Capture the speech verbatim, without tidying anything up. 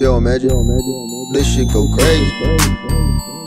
Yo, Magic, this shit go crazy.